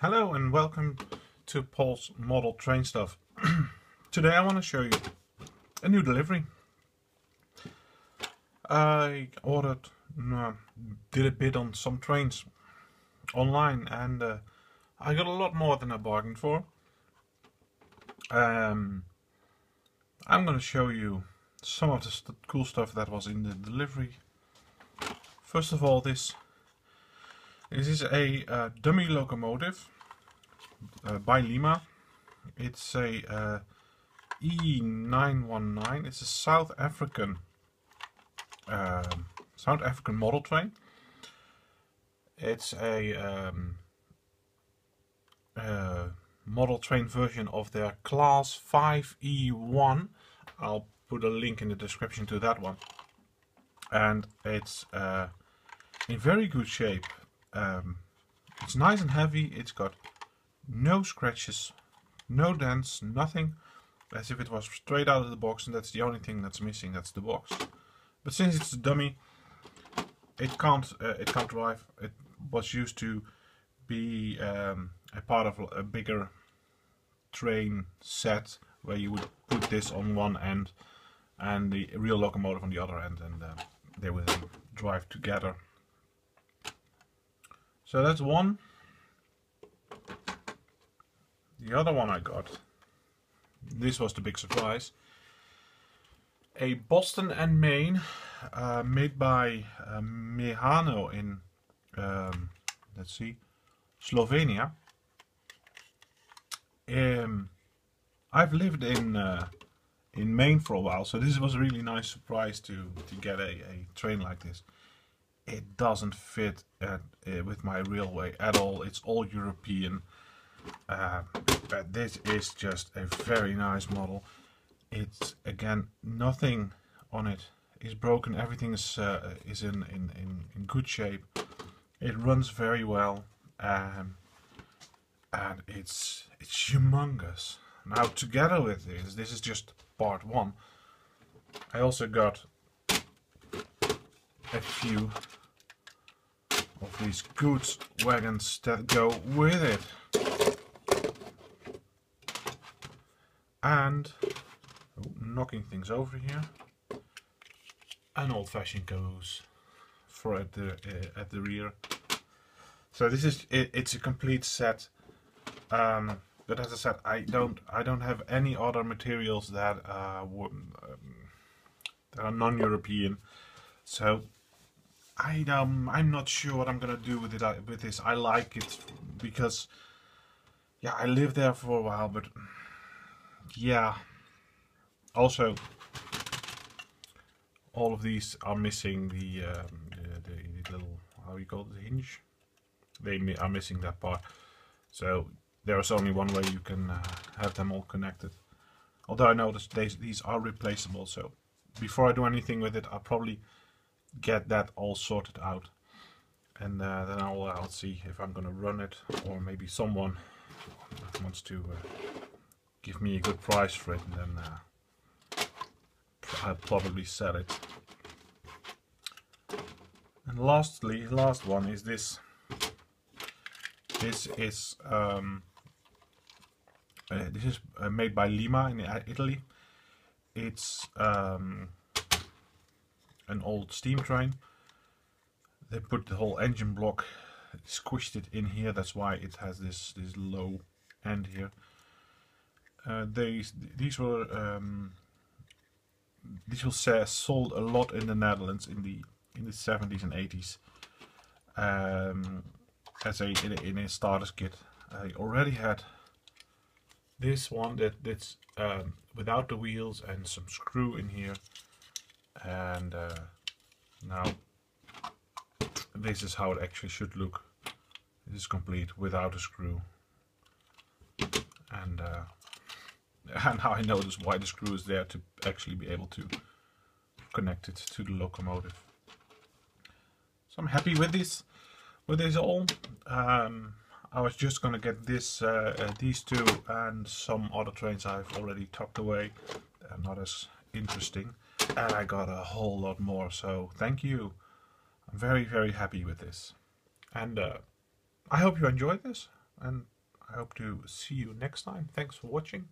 Hello and welcome to Paul's Model Train Stuff. Today I want to show you a new delivery. I did a bid on some trains online and I got a lot more than I bargained for. I'm going to show you some of the cool stuff that was in the delivery. First of all, this is a dummy locomotive by Lima. It's a E919. It's a South African model train. It's a model train version of their Class 5E1. I'll put a link in the description to that one. And it's in very good shape. It's nice and heavy. It's got no scratches, no dents, nothing, as if it was straight out of the box, and that's the only thing that's missing, that's the box. But since it's a dummy, it can't drive. It was used to be a part of a bigger train set where you would put this on one end and the real locomotive on the other end, and they would drive together. So that's one. The other one I got, this was the big surprise, a Boston and Maine made by Mehano in, let's see, Slovenia. I've lived in Maine for a while, so this was a really nice surprise to get a train like this. It doesn't fit with my railway at all. It's all European, but this is just a very nice model. It's, again, nothing on it is broken. Everything is in good shape. It runs very well, and it's humongous. Now, together with this is just part one. I also got a few of these goods wagons that go with it. And knocking things over here. An old-fashioned goes for at the rear. So this is it's a complete set. But as I said, I don't have any other materials that are non-European. So I'm not sure what I'm gonna do with it. With this, I like it because, yeah, I lived there for a while. But yeah, also all of these are missing the little, how you call it, the hinge. They are missing that part. So there is only one way you can have them all connected. Although I noticed these are replaceable. So before I do anything with it, I'll probably get that all sorted out, and then I'll see if I'm gonna run it, or maybe someone wants to give me a good price for it, and then I'll probably sell it. And lastly, last one is this. This is made by Lima in Italy. It's an old steam train. They put the whole engine block, squished it in here. That's why it has this low end here. These were sold a lot in the Netherlands in the 70s and 80s as in a starter's kit. I already had this one that's without the wheels and some screw in here. And now this is how it actually should look. It is complete without a screw, and now I notice why the screw is there, to actually be able to connect it to the locomotive. So I'm happy with this all. I was just gonna get this these two and some other trains I've already tucked away, not as interesting. And I got a whole lot more, so thank you. I'm very, very happy with this. And I hope you enjoyed this. and I hope to see you next time. Thanks for watching.